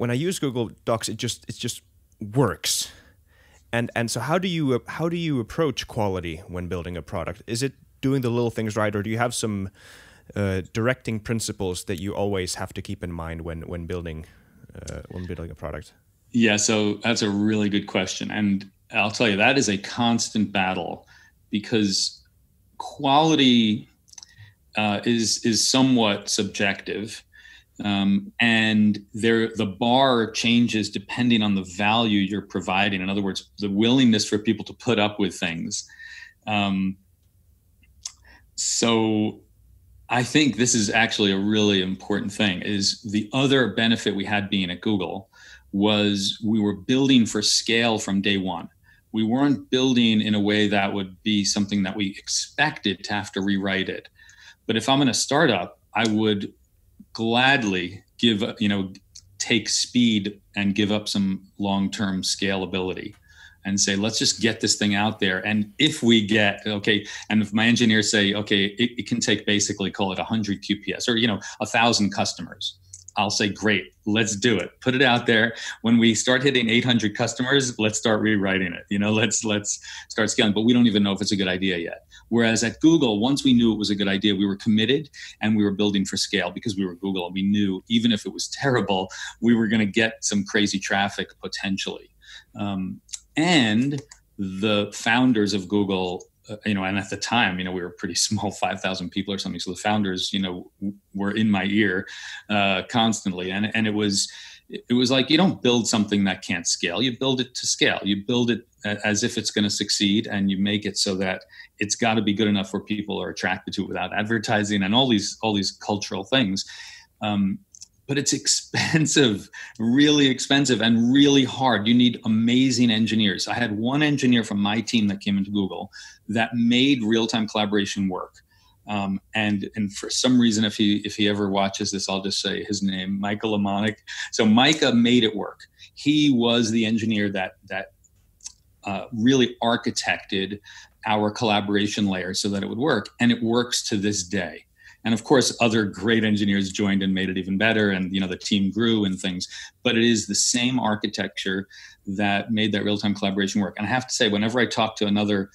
when I use Google Docs, it just works. And so how do you approach quality when building a product? Is it doing the little things right, or do you have some directing principles that you always have to keep in mind when building a product? Yeah, so that's a really good question, and I'll tell you that is a constant battle, because quality is somewhat subjective. And the bar changes depending on the value you're providing. In other words, the willingness for people to put up with things. So I think this is actually a really important thing. Is the other benefit we had being at Google was we were building for scale from day one. We weren't building in a way that would be something that we expected to have to rewrite it. But if I'm in a startup, I would gladly give, take speed and give up some long-term scalability and say, let's just get this thing out there. And if we get, okay, and if my engineers say, okay, it can take basically, call it 100 QPS or, 1,000 customers, I'll say, great, let's do it. Put it out there. When we start hitting 800 customers, let's start rewriting it. Let's start scaling, but we don't even know if it's a good idea yet. Whereas at Google, once we knew it was a good idea, we were committed and we were building for scale because we were Google, and we knew even if it was terrible, we were going to get some crazy traffic potentially. And the founders of Google, and at the time, we were a pretty small, 5,000 people or something. So the founders, were in my ear constantly. And it was like, you don't build something that can't scale. You build it to scale. You build it as if it's going to succeed, and you make it so that it's got to be good enough where people are attracted to it without advertising and all these cultural things. But it's expensive, really expensive, and really hard. You need amazing engineers. I had one engineer from my team that came into Google that made real-time collaboration work. And for some reason, if he ever watches this, I'll just say his name, Micah Lamonic. So Micah made it work. He was the engineer that really architected our collaboration layer so that it would work, and it works to this day. And of course, other great engineers joined and made it even better. And, the team grew and things, but it is the same architecture that made that real-time collaboration work. And I have to say, whenever I talk to another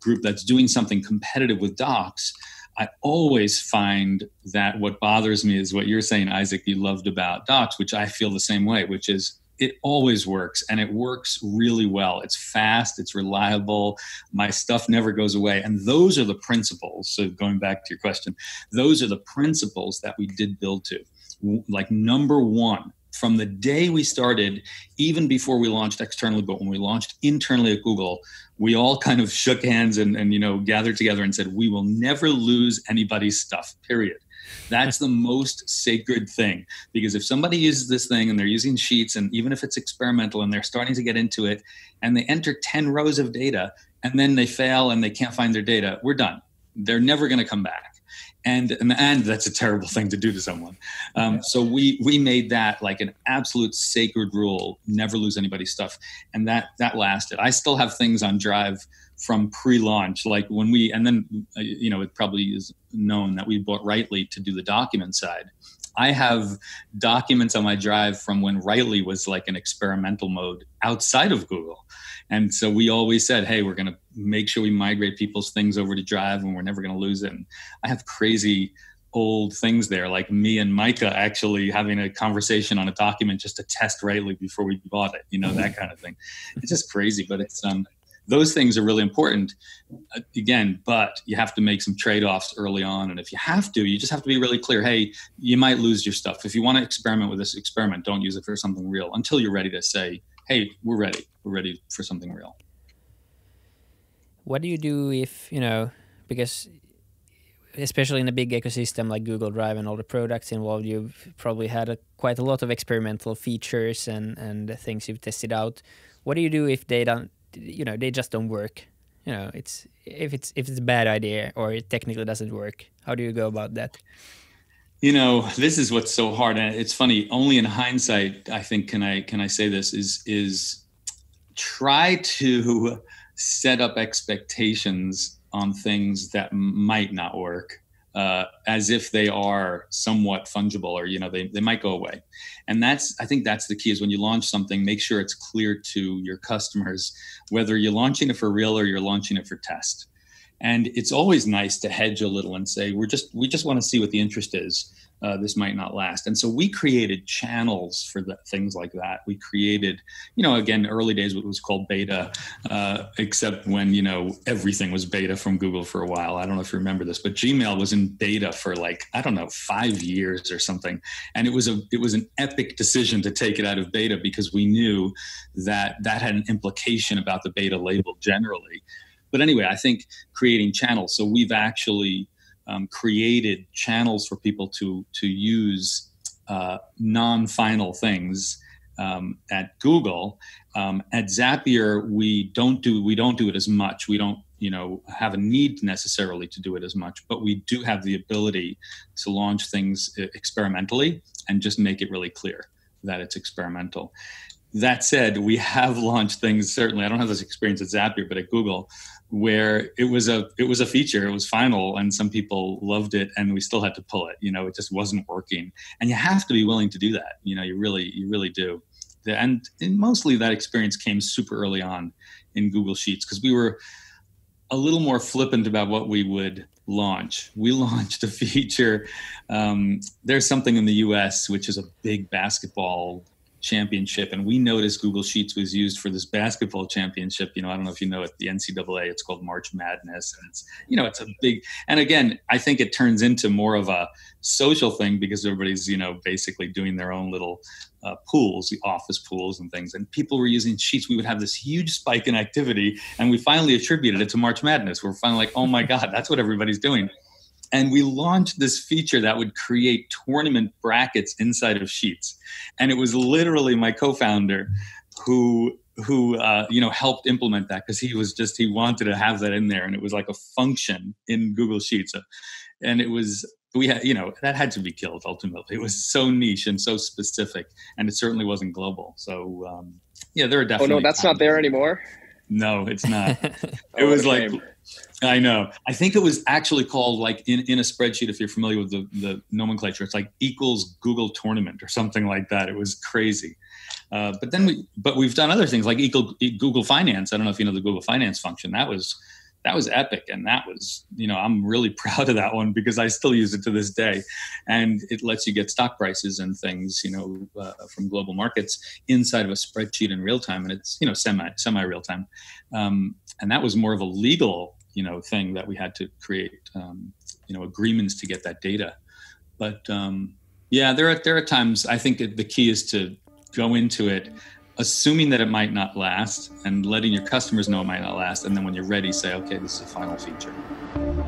group that's doing something competitive with Docs, I always find that what bothers me is what you're saying, Isaac, you loved about Docs, which I feel the same way, which is it always works, and it works really well. It's fast, it's reliable, my stuff never goes away. And those are the principles. So going back to your question, those are the principles that we did build to. Like number one, from the day we started, even before we launched externally, but when we launched internally at Google, we all kind of shook hands and gathered together and said, we will never lose anybody's stuff, period. That's the most sacred thing, because if somebody uses this thing and they're using Sheets, and even if it's experimental and they're starting to get into it, and they enter 10 rows of data and then they fail and they can't find their data, we're done. They're never going to come back. And that's a terrible thing to do to someone. So we made that like an absolute sacred rule, never lose anybody's stuff. And that lasted. I still have things on Drive from pre-launch, like when we, and then, it probably is known that we bought Writely to do the document side. I have documents on my Drive from when Writely was like an experimental mode outside of Google. And so we always said, hey, we're going to make sure we migrate people's things over to Drive, and we're never going to lose it. And I have crazy old things there, like me and Micah actually having a conversation on a document just to test Writely before we bought it, that kind of thing. It's just crazy, but it's those things are really important, again, but you have to make some trade-offs early on. And if you have to, you just have to be really clear. Hey, you might lose your stuff. If you want to experiment with this experiment, don't use it for something real until you're ready to say, hey, we're ready. We're ready for something real. What do you do if, because especially in a big ecosystem like Google Drive and all the products involved, you've probably had quite a lot of experimental features and things you've tested out. What do you do if they don't, they just don't work? It's if it's a bad idea or it technically doesn't work, how do you go about that? This is what's so hard, and it's funny, only in hindsight I think can I say this is try to set up expectations on things that might not work as if they are somewhat fungible, or, you know, they might go away. And I think that's the key, is when you launch something, make sure it's clear to your customers, whether you're launching it for real or you're launching it for test. And it's always nice to hedge a little and say, we just want to see what the interest is. This might not last. And so we created channels for things like that. We created, you know, again, early days, what was called beta, except when, you know, everything was beta from Google for a while. I don't know if you remember this, but Gmail was in beta for like, I don't know, 5 years or something. And it was an epic decision to take it out of beta, because we knew that that had an implication about the beta label generally. But anyway, I think creating channels. So we've actually created channels for people to use non-final things at Google. At Zapier, we don't do it as much. We don't, you know, have a need necessarily to do it as much, but we do have the ability to launch things experimentally and just make it really clear that it's experimental. That said, we have launched things, certainly, I don't have this experience at Zapier, but at Google, where it was a feature, it was final, and some people loved it, and we still had to pull it. You know, it just wasn't working. And you have to be willing to do that. You know, you really do. And mostly that experience came super early on in Google Sheets, because we were a little more flippant about what we would launch. We launched a feature. There's something in the US, which is a big basketball championship, and we noticed Google Sheets was used for this basketball championship. You know, I don't know if you know it, the NCAA, it's called March Madness, and it's, you know, it's a big, and again, I think it turns into more of a social thing, because everybody's, you know, basically doing their own little pools, the office pools and things, and people were using Sheets. We would have this huge spike in activity, and we finally attributed it to March Madness. We're finally like, oh my God, that's what everybody's doing. And we launched this feature that would create tournament brackets inside of Sheets. And it was literally my co-founder who you know, helped implement that, because he wanted to have that in there. And it was like a function in Google Sheets. And it was, we had, you know, that had to be killed ultimately. It was so niche and so specific, and it certainly wasn't global. So, yeah, there are definitely... Oh, no, that's not there anymore? No, it's not. It was like... I know. I think it was actually called, like, in a spreadsheet, if you're familiar with the nomenclature, it's like equals Google tournament or something like that. It was crazy. But we've done other things like Google Finance. I don't know if you know the Google Finance function. That was epic. And that was, you know, I'm really proud of that one, because I still use it to this day. And it lets you get stock prices and things, you know, from global markets inside of a spreadsheet in real time. And it's, you know, semi real time. And that was more of a legal, you know, thing that we had to create, you know, agreements to get that data. But yeah, there are times I think the key is to go into it assuming that it might not last, and letting your customers know it might not last. And then when you're ready, say, okay, this is a final feature.